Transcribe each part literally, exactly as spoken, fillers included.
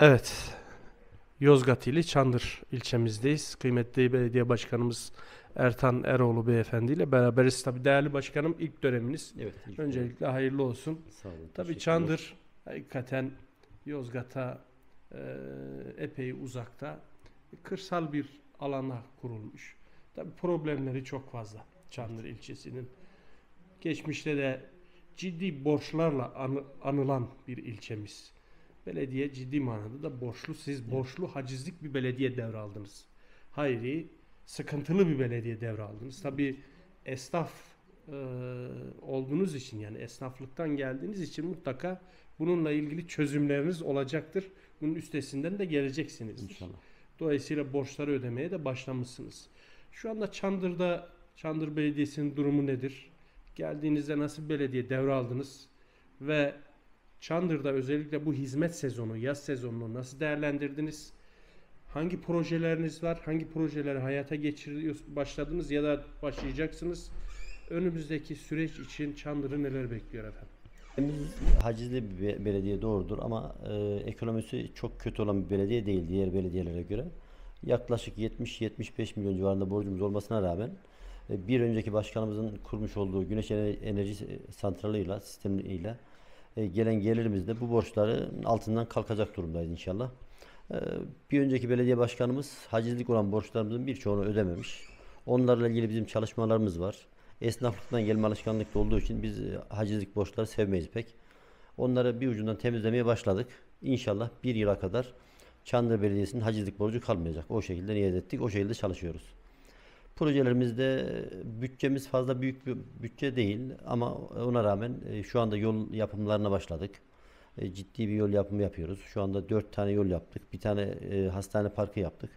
Evet, Yozgat ili Çandır ilçemizdeyiz. Kıymetli Belediye Başkanımız Ertan Eroğlu Beyefendi ile beraberiz. Tabii değerli başkanım, ilk döneminiz. Evet, ilk öncelikle dönem. Hayırlı olsun. Sağ olun. Tabii Çandır hakikaten Yozgat'a e, epey uzakta, kırsal bir alana kurulmuş. Tabii problemleri çok fazla Çandır ilçesinin. Geçmişte de ciddi borçlarla anı, anılan bir ilçemiz. Belediye ciddi manada da borçlu. Siz borçlu, hacizlik bir belediye devraldınız. Hayri, sıkıntılı bir belediye devraldınız. Tabii esnaf e, olduğunuz için, yani esnaflıktan geldiğiniz için mutlaka bununla ilgili çözümleriniz olacaktır. Bunun üstesinden de geleceksiniz. İnşallah. Dolayısıyla borçları ödemeye de başlamışsınız. Şu anda Çandır'da, Çandır Belediyesi'nin durumu nedir? Geldiğinizde nasıl bir belediye devraldınız ve Çandır'da özellikle bu hizmet sezonu, yaz sezonunu nasıl değerlendirdiniz? Hangi projeleriniz var? Hangi projeleri hayata geçiriyorsunuz, başladınız ya da başlayacaksınız? Önümüzdeki süreç için Çandır'ı neler bekliyor efendim? Biz hacizli bir belediye doğrudur ama e, ekonomisi çok kötü olan bir belediye değil diğer belediyelere göre. Yaklaşık yetmiş yetmiş beş milyon civarında borcumuz olmasına rağmen e, bir önceki başkanımızın kurmuş olduğu güneş enerji santralıyla, sistemiyle e, gelen gelirimizde bu borçları altından kalkacak durumdayız inşallah. E, bir önceki belediye başkanımız hacizlik olan borçlarımızın birçoğunu ödememiş. Onlarla ilgili bizim çalışmalarımız var. Esnaflıktan gelme alışkanlıkta olduğu için biz hacizlik borçları sevmeyiz pek. Onları bir ucundan temizlemeye başladık. İnşallah bir yıla kadar Çandır Belediyesi'nin hacizlik borcu kalmayacak. O şekilde niyet ettik, o şekilde çalışıyoruz. Projelerimizde bütçemiz fazla büyük bir bütçe değil ama ona rağmen şu anda yol yapımlarına başladık. Ciddi bir yol yapımı yapıyoruz. Şu anda dört tane yol yaptık, bir tane hastane parkı yaptık.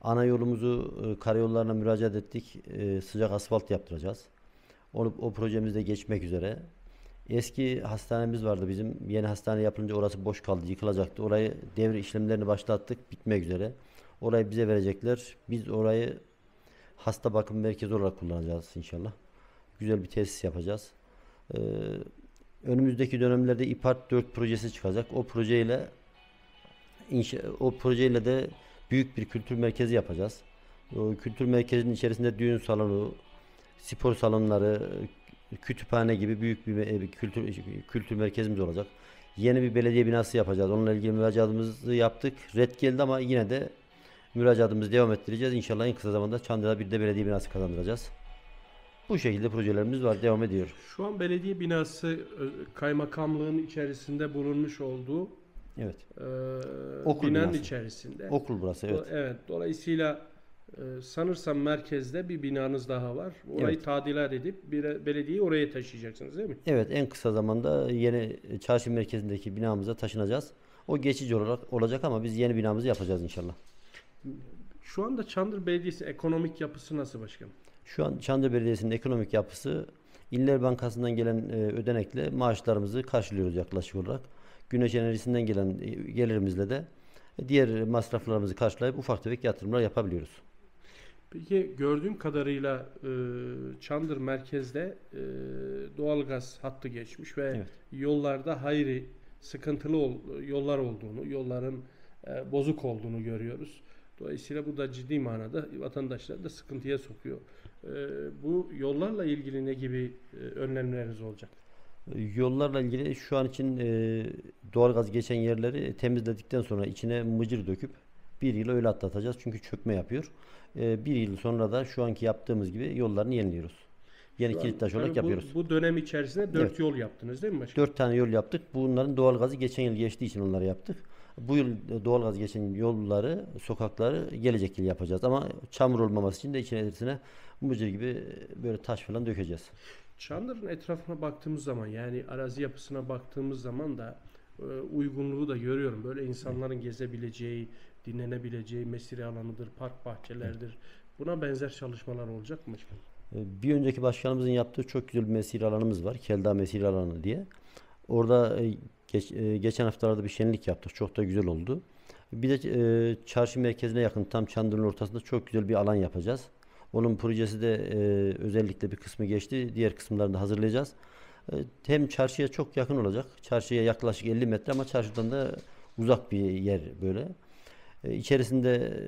Ana yolumuzu karayollarına müracaat ettik. Sıcak asfalt yaptıracağız. Onu, o projemizde geçmek üzere. Eski hastanemiz vardı bizim. Yeni hastane yapılınca orası boş kaldı, yıkılacaktı. Orayı devre işlemlerini başlattık, bitmek üzere. Orayı bize verecekler. Biz orayı hasta bakım merkezi olarak kullanacağız inşallah. Güzel bir tesis yapacağız. Ee, önümüzdeki dönemlerde İPARD dört projesi çıkacak. O projeyle o projeyle de büyük bir kültür merkezi yapacağız. O kültür merkezinin içerisinde düğün salonu, spor salonları, kütüphane gibi büyük bir kültür kültür merkezimiz olacak. Yeni bir belediye binası yapacağız. Onunla ilgili müracaatımızı yaptık. Red geldi ama yine de müracaatımızı devam ettireceğiz. İnşallah en kısa zamanda Çandır'a bir de belediye binası kazandıracağız. Bu şekilde projelerimiz var, devam ediyor. Şu an belediye binası kaymakamlığın içerisinde bulunmuş olduğu, evet, Ee, okul binanın burası. içerisinde. Okul burası, evet. Do evet. Dolayısıyla e, sanırsam merkezde bir binanız daha var. Orayı, evet, tadilat edip bir, belediyeyi oraya taşıyacaksınız değil mi? Evet, en kısa zamanda yeni çarşı merkezindeki binamıza taşınacağız. O geçici olarak olacak ama biz yeni binamızı yapacağız inşallah. Şu anda Çandır Belediyesi ekonomik yapısı nasıl başkanım? Şu an Çandır Belediyesi'nin ekonomik yapısı, İller Bankası'ndan gelen e, ödenekle maaşlarımızı karşılıyoruz yaklaşık olarak. Güneş enerjisinden gelen gelirimizle de diğer masraflarımızı karşılayıp ufak tefek yatırımlar yapabiliyoruz. Peki gördüğüm kadarıyla e, Çandır merkezde e, doğalgaz hattı geçmiş ve, evet, yollarda hayri sıkıntılı ol, yollar olduğunu, yolların e, bozuk olduğunu görüyoruz. Dolayısıyla bu da ciddi manada vatandaşları da sıkıntıya sokuyor. E, bu yollarla ilgili ne gibi e, önlemleriniz olacak? Yollarla ilgili şu an için e, doğalgaz geçen yerleri temizledikten sonra içine mıcır döküp bir yıl öyle atlatacağız. Çünkü çökme yapıyor. E, bir yıl sonra da şu anki yaptığımız gibi yollarını yeniliyoruz. Yeni kilittaş olarak yani bu, yapıyoruz. Bu dönem içerisinde dört evet. yol yaptınız değil mi başkanım? Dört tane yol yaptık. Bunların doğalgazı geçen yıl geçtiği için onları yaptık. Bu yıl doğalgaz geçen yolları, sokakları gelecek yıl yapacağız. Ama çamur olmaması için de içine mıcır gibi böyle taş falan dökeceğiz. Çandır'ın etrafına baktığımız zaman, yani arazi yapısına baktığımız zaman da e, uygunluğu da görüyorum. Böyle insanların gezebileceği, dinlenebileceği mesire alanıdır, park bahçelerdir. Buna benzer çalışmalar olacak mı? Bir önceki başkanımızın yaptığı çok güzel bir mesire alanımız var. Kelda mesire alanı diye. Orada e, geç, e, geçen haftalarda bir şenlik yaptık. Çok da güzel oldu. Bir de e, çarşı merkezine yakın, tam Çandır'ın ortasında çok güzel bir alan yapacağız. Onun projesi de e, özellikle bir kısmı geçti. Diğer kısımlarını da hazırlayacağız. E, hem çarşıya çok yakın olacak. Çarşıya yaklaşık elli metre ama çarşıdan da uzak bir yer böyle. E, içerisinde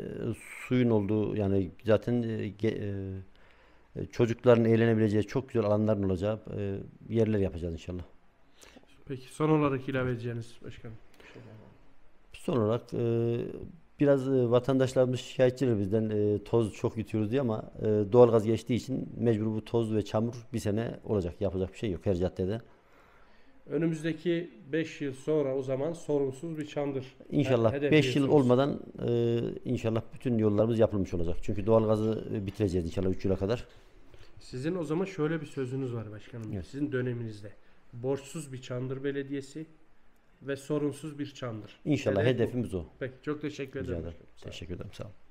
suyun olduğu, yani zaten e, e, çocukların eğlenebileceği çok güzel alanların olacağı e, yerler yapacağız inşallah. Peki son olarak ilave edeceğiniz başkanım. Son olarak e, biraz e, vatandaşlarımız şikayetçiler bizden, e, toz çok yutuyoruz diye, ama e, doğalgaz geçtiği için mecbur bu toz ve çamur bir sene olacak. Yapacak bir şey yok her caddede. Önümüzdeki beş yıl sonra o zaman sorunsuz bir Çandır. İnşallah beş yıl olmadan e, inşallah bütün yollarımız yapılmış olacak. Çünkü doğalgazı bitireceğiz inşallah üç yıla kadar. Sizin o zaman şöyle bir sözünüz var başkanım. Evet. Sizin döneminizde borçsuz bir Çandır Belediyesi ve sorunsuz bir Çandır. İnşallah hedef hedefimiz o. Peki, çok teşekkür ederim. Teşekkür ederim. Sağ olun.